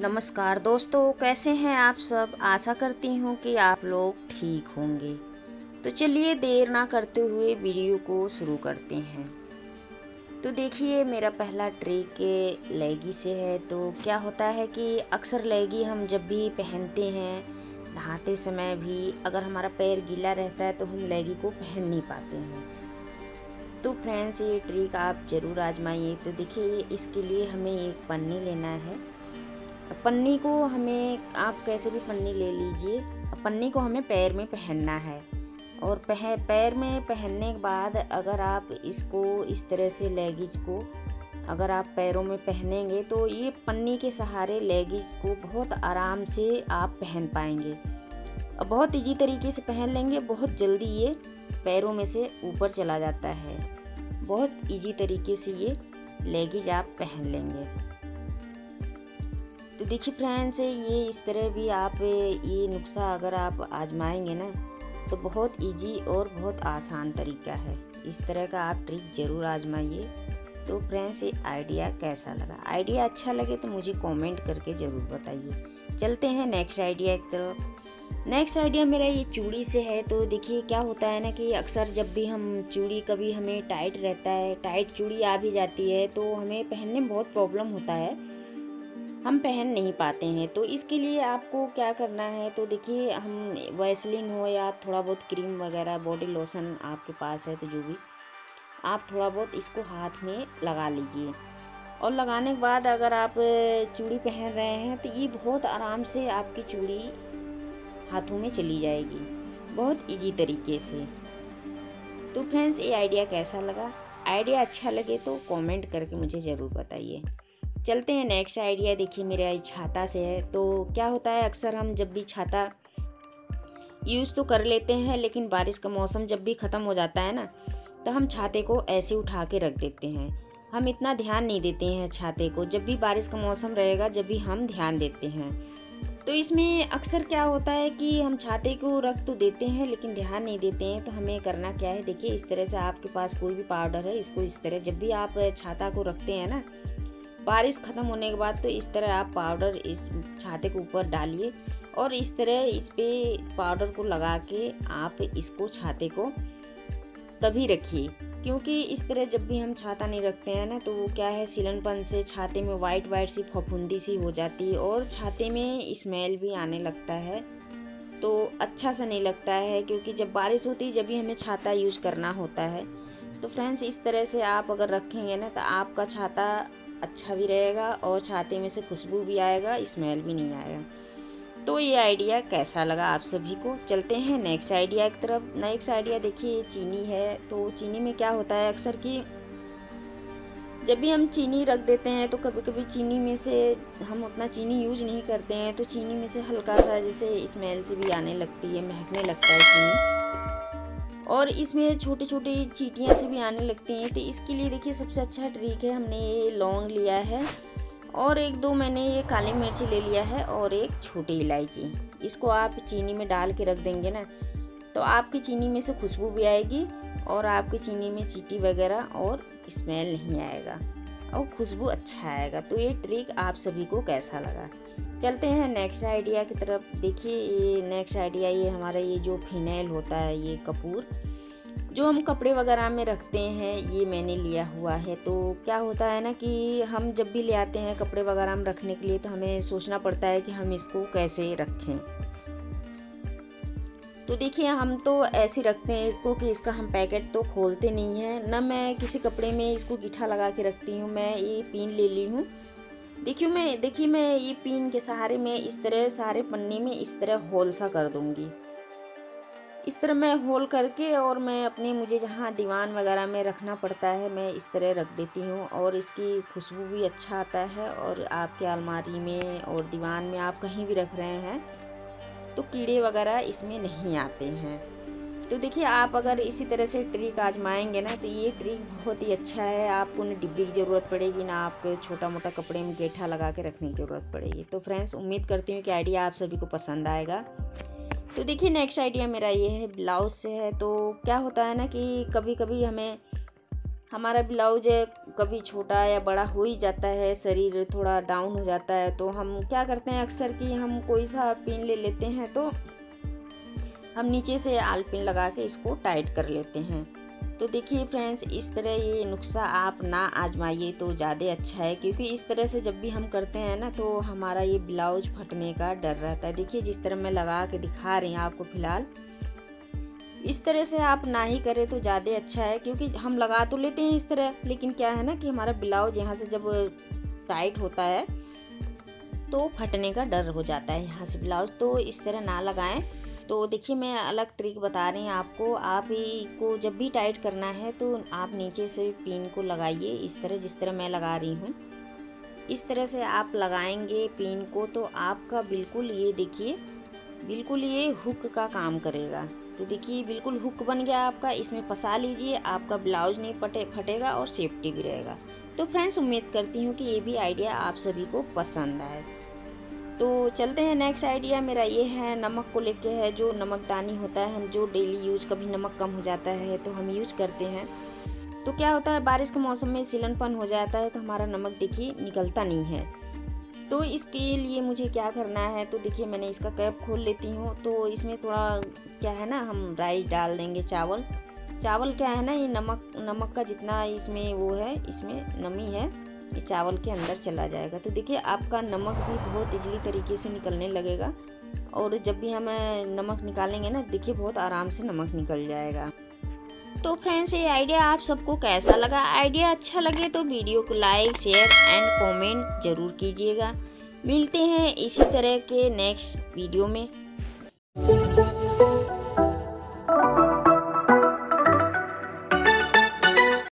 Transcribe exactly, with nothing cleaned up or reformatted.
नमस्कार दोस्तों, कैसे हैं आप सब। आशा करती हूँ कि आप लोग ठीक होंगे। तो चलिए देर ना करते हुए वीडियो को शुरू करते हैं। तो देखिए मेरा पहला ट्रिक लेगी से है। तो क्या होता है कि अक्सर लेगी हम जब भी पहनते हैं, नहाते समय भी अगर हमारा पैर गीला रहता है तो हम लेगी को पहन नहीं पाते हैं। तो फ्रेंड्स ये ट्रिक आप ज़रूर आजमाइए। तो देखिए इसके लिए हमें एक पन्नी लेना है। पन्नी को हमें, आप कैसे भी पन्नी ले लीजिए, पन्नी को हमें पैर में पहनना है। और पह पैर में पहनने के बाद अगर आप इसको इस तरह से लेगिज को अगर आप पैरों में पहनेंगे तो ये पन्नी के सहारे लेगिज को बहुत आराम से आप पहन पाएंगे। बहुत इजी तरीके से पहन लेंगे, बहुत जल्दी ये पैरों में से ऊपर चला जाता है। बहुत इजी तरीके से ये लेगिज आप पहन लेंगे। तो देखिए फ्रेंड्स ये इस तरह भी आप ये नुस्खा अगर आप आजमाएंगे ना तो बहुत इजी और बहुत आसान तरीका है। इस तरह का आप ट्रिक ज़रूर आजमाइए। तो फ्रेंड्स ये आइडिया कैसा लगा, आइडिया अच्छा लगे तो मुझे कमेंट करके ज़रूर बताइए। चलते हैं नेक्स्ट आइडिया की तरफ। नेक्स्ट आइडिया मेरा ये चूड़ी से है। तो देखिए क्या होता है ना कि अक्सर जब भी हम चूड़ी, कभी हमें टाइट रहता है, टाइट चूड़ी आ भी जाती है तो हमें पहनने में बहुत प्रॉब्लम होता है, हम पहन नहीं पाते हैं। तो इसके लिए आपको क्या करना है, तो देखिए हम वैसलीन हो या थोड़ा बहुत क्रीम वगैरह, बॉडी लोशन आपके पास है तो जो भी, आप थोड़ा बहुत इसको हाथ में लगा लीजिए। और लगाने के बाद अगर आप चूड़ी पहन रहे हैं तो ये बहुत आराम से आपकी चूड़ी हाथों में चली जाएगी, बहुत इजी तरीके से। तो फ्रेंड्स ये आइडिया कैसा लगा, आइडिया अच्छा लगे तो कमेंट करके मुझे ज़रूर बताइए। चलते हैं नेक्स्ट आइडिया। देखिए मेरा छाता से है। तो क्या होता है अक्सर हम जब भी छाता यूज़ तो कर लेते हैं, लेकिन बारिश का मौसम जब भी ख़त्म हो जाता है ना तो हम छाते को ऐसे उठा के रख देते हैं, हम इतना ध्यान नहीं देते हैं छाते को। जब भी बारिश का मौसम रहेगा जब भी हम ध्यान देते हैं। तो इसमें अक्सर क्या होता है कि हम छाते को रख तो देते हैं लेकिन ध्यान नहीं देते हैं। तो हमें करना क्या है, देखिए इस तरह से आपके पास कोई भी पाउडर है, इसको इस तरह जब भी आप छाता को रखते हैं ना बारिश ख़त्म होने के बाद, तो इस तरह आप पाउडर इस छाते के ऊपर डालिए और इस तरह इस पे पाउडर को लगा के आप इसको छाते को तभी रखिए। क्योंकि इस तरह जब भी हम छाता नहीं रखते हैं ना तो वो क्या है, सिलनपन से छाते में वाइट वाइट सी फफूंदी सी हो जाती है और छाते में स्मेल भी आने लगता है, तो अच्छा सा नहीं लगता है। क्योंकि जब बारिश होती है जब भी हमें छाता यूज़ करना होता है। तो फ्रेंड्स इस तरह से आप अगर रखेंगे ना तो आपका छाता अच्छा भी रहेगा और छाते में से खुशबू भी आएगा, स्मेल भी नहीं आएगा। तो ये आइडिया कैसा लगा आप सभी को। चलते हैं नेक्स्ट आइडिया की तरफ। नेक्स्ट आइडिया देखिए चीनी है। तो चीनी में क्या होता है अक्सर कि जब भी हम चीनी रख देते हैं तो कभी कभी चीनी में से हम उतना चीनी यूज नहीं करते हैं, तो चीनी में से हल्का सा जैसे स्मेल से भी आने लगती है, महकने लगता है चीनी, और इसमें छोटी छोटी चीटियाँ से भी आने लगती हैं। तो इसके लिए देखिए सबसे अच्छा ट्रिक है, हमने ये लौंग लिया है और एक दो मैंने ये काली मिर्ची ले लिया है और एक छोटी इलायची, इसको आप चीनी में डाल के रख देंगे ना तो आपकी चीनी में से खुशबू भी आएगी और आपकी चीनी में चीटी वगैरह और स्मेल नहीं आएगा और खुशबू अच्छा आएगा। तो ये ट्रिक आप सभी को कैसा लगा। चलते हैं नेक्स्ट आइडिया की तरफ। देखिए ये नेक्स्ट आइडिया ये हमारा ये जो फिनाइल होता है, ये कपूर जो हम कपड़े वगैरह में रखते हैं, ये मैंने लिया हुआ है। तो क्या होता है ना कि हम जब भी ले आते हैं कपड़े वगैरह में रखने के लिए तो हमें सोचना पड़ता है कि हम इसको कैसे रखें। तो देखिए हम तो ऐसे रखते हैं इसको कि इसका हम पैकेट तो खोलते नहीं हैं ना। मैं किसी कपड़े में इसको गीठा लगा के रखती हूँ। मैं ये पिन ले ली हूँ, देखियो मैं देखिए मैं ये पिन के सहारे मैं इस तरह सारे पन्ने में इस तरह होल सा कर दूंगी। इस तरह मैं होल करके और मैं अपने, मुझे जहाँ दीवान वगैरह में रखना पड़ता है मैं इस तरह रख देती हूँ और इसकी खुशबू भी अच्छा आता है। और आपके अलमारी में और दीवान में आप कहीं भी रख रहे हैं तो कीड़े वगैरह इसमें नहीं आते हैं। तो देखिए आप अगर इसी तरह से ट्रिक आजमाएंगे ना तो ये ट्रिक बहुत ही अच्छा है। आपको ना डिब्बी की ज़रूरत पड़ेगी ना आपको छोटा मोटा कपड़े में गेठा लगा के रखने की ज़रूरत पड़ेगी। तो फ्रेंड्स उम्मीद करती हूँ कि आइडिया आप सभी को पसंद आएगा। तो देखिए नेक्स्ट आइडिया मेरा ये है ब्लाउज से है। तो क्या होता है ना कि कभी कभी हमें हमारा ब्लाउज कभी छोटा या बड़ा हो ही जाता है, शरीर थोड़ा डाउन हो जाता है, तो हम क्या करते हैं अक्सर कि हम कोई सा पिन ले लेते हैं तो हम नीचे से आल पिन लगा के इसको टाइट कर लेते हैं। तो देखिए फ्रेंड्स, इस तरह ये नुस्खा आप ना आजमाइए तो ज़्यादा अच्छा है, क्योंकि इस तरह से जब भी हम करते हैं ना तो हमारा ये ब्लाउज फटने का डर रहता है। देखिए जिस तरह मैं लगा के दिखा रही हूँ आपको, फ़िलहाल इस तरह से आप ना ही करें तो ज़्यादा अच्छा है, क्योंकि हम लगा तो लेते हैं इस तरह, लेकिन क्या है ना कि हमारा ब्लाउज यहाँ से जब टाइट होता है तो फटने का डर हो जाता है यहाँ से ब्लाउज, तो इस तरह ना लगाएं। तो देखिए मैं अलग ट्रिक बता रही हूँ आपको, आप ही को जब भी टाइट करना है तो आप नीचे से पिन को लगाइए इस तरह, जिस तरह मैं लगा रही हूँ इस तरह से आप लगाएंगे पिन को, तो आपका बिल्कुल ये देखिए बिल्कुल ये हुक का काम करेगा। तो देखिए बिल्कुल हुक बन गया आपका, इसमें फंसा लीजिए, आपका ब्लाउज नहीं पटे फटेगा और सेफ्टी भी रहेगा। तो फ्रेंड्स उम्मीद करती हूँ कि ये भी आइडिया आप सभी को पसंद आए। तो चलते हैं नेक्स्ट आइडिया मेरा ये है नमक को लेके है। जो नमकदानी होता है, हम जो डेली यूज, कभी नमक कम हो जाता है तो हम यूज करते हैं, तो क्या होता है बारिश के मौसम में सिलनपन हो जाता है तो हमारा नमक देखिए निकलता नहीं है। तो इसके लिए मुझे क्या करना है, तो देखिए मैंने इसका कैप खोल लेती हूँ। तो इसमें थोड़ा क्या है ना, हम राइस डाल देंगे, चावल चावल क्या है ना, ये नमक नमक का जितना इसमें वो है, इसमें नमी है, ये चावल के अंदर चला जाएगा। तो देखिए आपका नमक भी बहुत इजली तरीके से निकलने लगेगा, और जब भी हम नमक निकालेंगे ना देखिए बहुत आराम से नमक निकल जाएगा। तो फ्रेंड्स ये आइडिया आप सबको कैसा लगा? आइडिया अच्छा लगे तो वीडियो को लाइक शेयर एंड कमेंट जरूर कीजिएगा। मिलते हैं इसी तरह के नेक्स्ट वीडियो में।